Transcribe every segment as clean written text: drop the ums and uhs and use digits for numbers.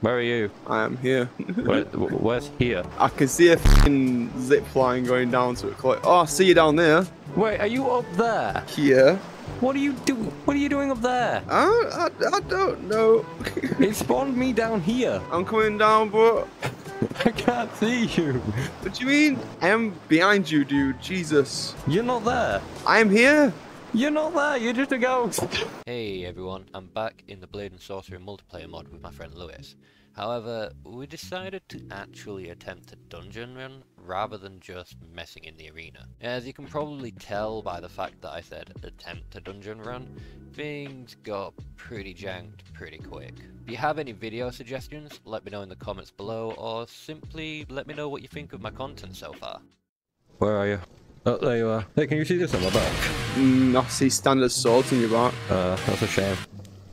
Where are you? I am here. Where's here? I can see a f***ing zip line going down to it. Oh, I see you down there. Wait, are you up there? Here. What are you doing? What are you doing up there? I don't know. It spawned me down here. I'm coming down, bro. I can't see you. What do you mean? I'm behind you, dude. Jesus. You're not there. I'm here. You're not there, you're just a ghost! Hey everyone, I'm back in the Blade and Sorcery multiplayer mod with my friend Lewis. However, we decided to actually attempt a dungeon run rather than just messing in the arena. As you can probably tell by the fact that I said attempt a dungeon run, things got pretty janked pretty quick. If you have any video suggestions, let me know in the comments below, or simply let me know what you think of my content so far. Where are you? Oh, there you are. Hey, can you see this on my back? I see standard swords in your back. That's a shame.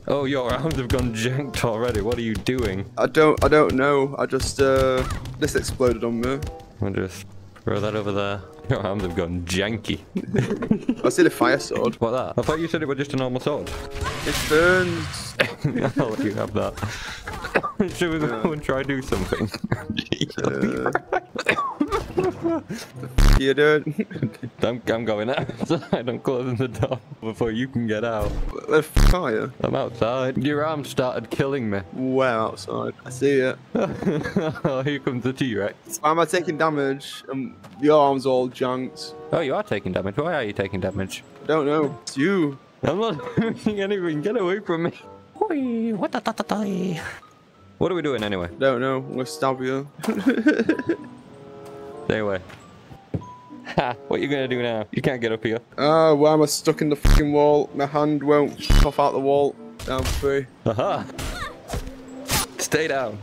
Oh, your arms have gone janked already. What are you doing? I don't know. I just, this exploded on me. I'll just throw that over there. Your arms have gone janky. I see the fire sword. What, that? I thought you said it was just a normal sword. It burns. I'll let you have that. Should we go and try do something? You doing? I'm going outside. I'm closing the door before you can get out. Where the f are you? I'm outside. Your arm started killing me. Where outside? I see it. Oh, here comes the T-Rex. Why am I taking damage? Your arm's all junked. Oh, you are taking damage. Why are you taking damage? I don't know. It's you. I'm not doing anything. Get away from me. What are we doing anyway? I don't know. We'll stab you. Anyway. Ha! What are you gonna do now? You can't get up here. Oh, why am I stuck in the fucking wall? My hand won't pop out the wall. Down free. Aha! Stay down.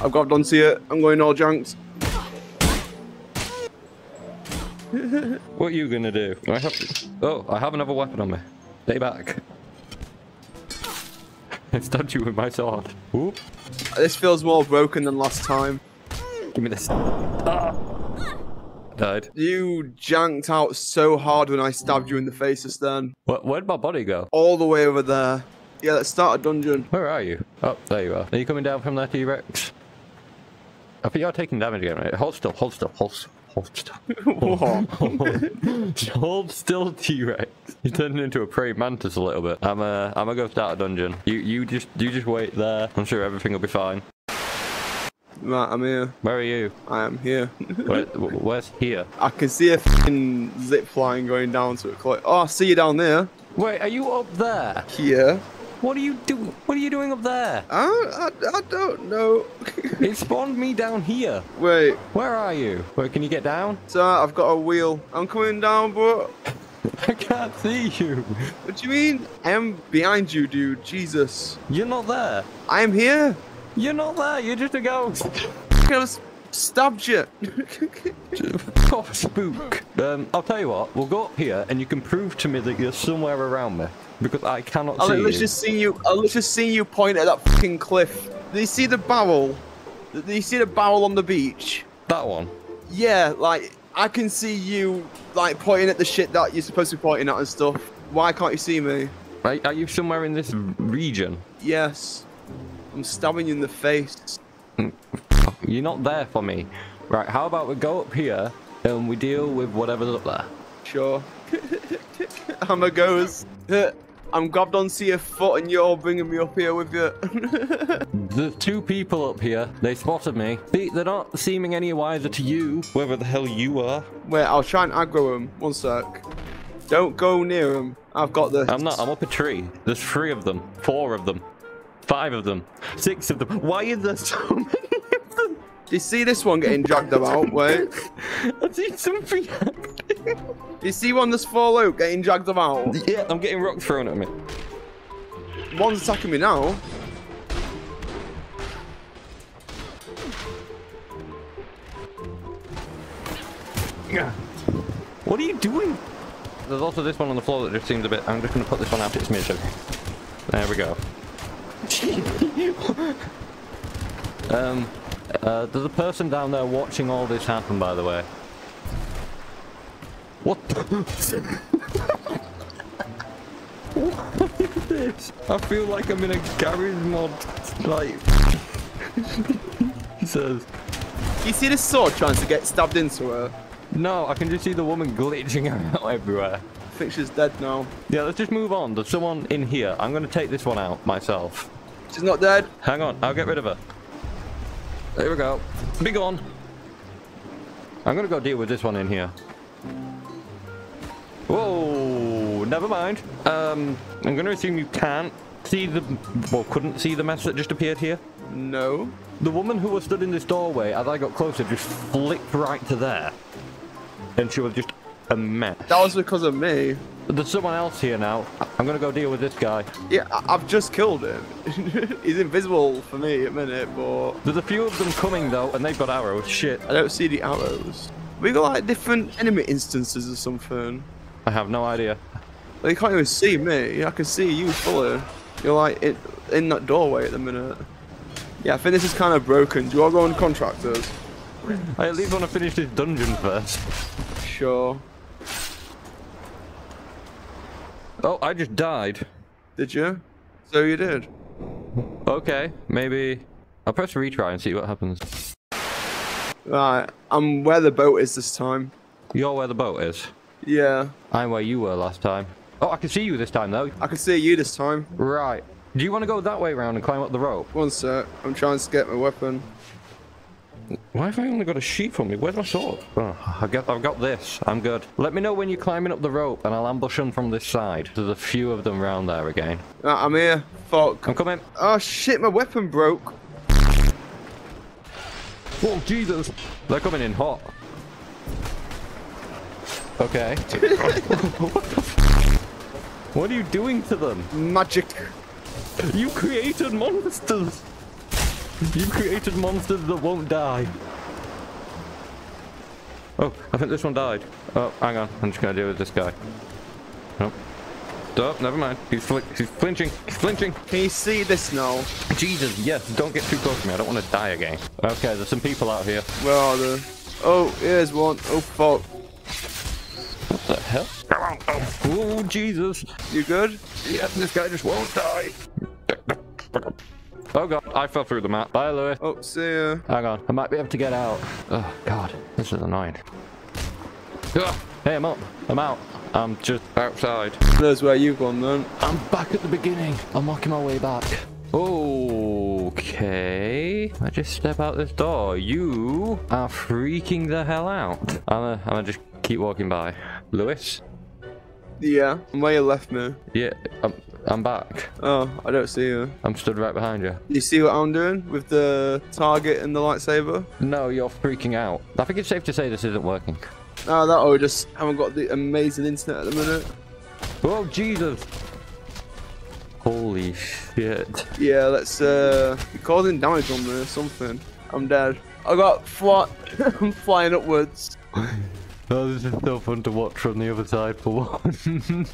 I've got done to you. I'm going all junked. What are you gonna do? I have to... Oh, I have another weapon on me. Stay back. I stabbed you with my sword. Whoop. This feels more broken than last time. Give me this. Ah. Died. You janked out so hard when I stabbed you in the face just then. Where'd my body go? All the way over there. Yeah, let's start a dungeon. Where are you? Oh, there you are. Are you coming down from that T-Rex? I think you're taking damage again, right? Hold still, hold still, hold still. Hold still. Hold still, T-Rex. You're turning into a praying mantis a little bit. I'm gonna go start a dungeon. You just wait there. I'm sure everything will be fine. Right, I'm here. Where are you? I am here. Where's here? I can see a f***ing zip line going down to it. Oh, I see you down there. Wait, are you up there? Here. What are you doing? What are you doing up there? I don't know. It spawned me down here. Wait. Where are you? Wait, can you get down? Sir, I've got a wheel. I'm coming down, bro. I can't see you. What do you mean? I'm behind you, dude. Jesus. You're not there. I'm here. You're not there, you're just a ghost. I just stabbed you. Oh, spook. I'll tell you what, we'll go up here and you can prove to me that you're somewhere around me. Because I cannot see you. I'll just see you point at that fucking cliff. Do you see the barrel? Do you see the barrel on the beach? That one? Yeah, like, I can see you, like, pointing at the shit that you're supposed to be pointing at and stuff. Why can't you see me? Are you somewhere in this region? Yes. I'm stabbing you in the face. You're not there for me. Right, how about we go up here and we deal with whatever's up there? Sure. I'm a ghost. I'm grabbed onto your foot and you're bringing me up here with you. The two people up here, they spotted me. They're not seeming any wiser to you, whoever the hell you are. Wait, I'll try and aggro them. One sec. Don't go near them. I've got this. I'm not. I'm up a tree. There's 3 of them. 4 of them. 5 of them. 6 of them. Why is there so many of them? Do you see this one getting dragged about? Wait. I see something happening. Do you see one that's fall out getting dragged about? Yeah, I'm getting rocks thrown at me. One's attacking me now. What are you doing? There's also this one on the floor that just seems a bit... I'm just going to put this one out its mission. There we go. There's a person down there watching all this happen, by the way. What the? this? I feel like I'm in a garage mod. Like, he says. You see this sword trying to get stabbed into her? No, I can just see the woman glitching out everywhere. I think she's dead now. Yeah, let's just move on. There's someone in here. I'm gonna take this one out myself. She's not dead. Hang on, I'll get rid of her. There we go. Be gone. I'm gonna go deal with this one in here. Whoa, never mind. I'm gonna assume you can't see the, well, couldn't see the mess that just appeared here. No. The woman who was stood in this doorway, as I got closer, just flipped right to there. And she was just a mess. That was because of me. There's someone else here now. I'm gonna go deal with this guy. Yeah, I've just killed him. He's invisible for me a minute, but... There's a few of them coming though, and they've got arrows. Shit. I don't see the arrows. We got like different enemy instances or something. I have no idea. Well, you can't even see me. I can see you fully. You're like in that doorway at the minute. Yeah, I think this is kind of broken. Do you all go on contractors? I at least want to finish this dungeon first. Sure. Oh, I just died. Did you? So you did. Okay, maybe... I'll press retry and see what happens. Right, I'm where the boat is this time. You're where the boat is? Yeah. I'm where you were last time. Oh, I can see you this time, though. I can see you this time. Right. Do you want to go that way round and climb up the rope? One sec. I'm trying to get my weapon. Why have I only got a sheep on me? Where's my sword? Oh, I guess I've got this. I'm good. Let me know when you're climbing up the rope and I'll ambush them from this side. There's a few of them round there again. I'm here. Fuck. I'm coming. Oh shit, my weapon broke. Oh Jesus. They're coming in hot. Okay. What are you doing to them? Magic. You created monsters. You've created monsters that won't die. Oh, I think this one died. Oh, hang on. I'm just going to deal with this guy. Nope. Oh, never mind. He's flinching. He's flinching. Can you see this now? Jesus, yes. Don't get too close to me. I don't want to die again. Okay, there's some people out here. Where are they? Oh, here's one. Oh, fuck. What the hell? Oh, Jesus. You good? Yeah, this guy just won't die. Oh god, I fell through the map. Bye, Lewis. Oh, see ya. Hang on, I might be able to get out. Oh god, this is annoying. Ugh. Hey, I'm up. I'm out. I'm just outside. There's where you've gone then. I'm back at the beginning. I'm walking my way back. Okay. I just step out this door. You are freaking the hell out. I'm gonna just keep walking by. Lewis? Yeah, where you left me. Yeah, I'm back. Oh, I don't see you. I'm stood right behind you. You see what I'm doing with the target and the lightsaber? No, you're freaking out. I think it's safe to say this isn't working. Oh, that or just haven't got the amazing internet at the minute. Oh, Jesus. Holy shit. Yeah, let's, you're causing damage on me or something. I'm dead. I got I'm flying upwards. Oh, this is so fun to watch from the other side for one.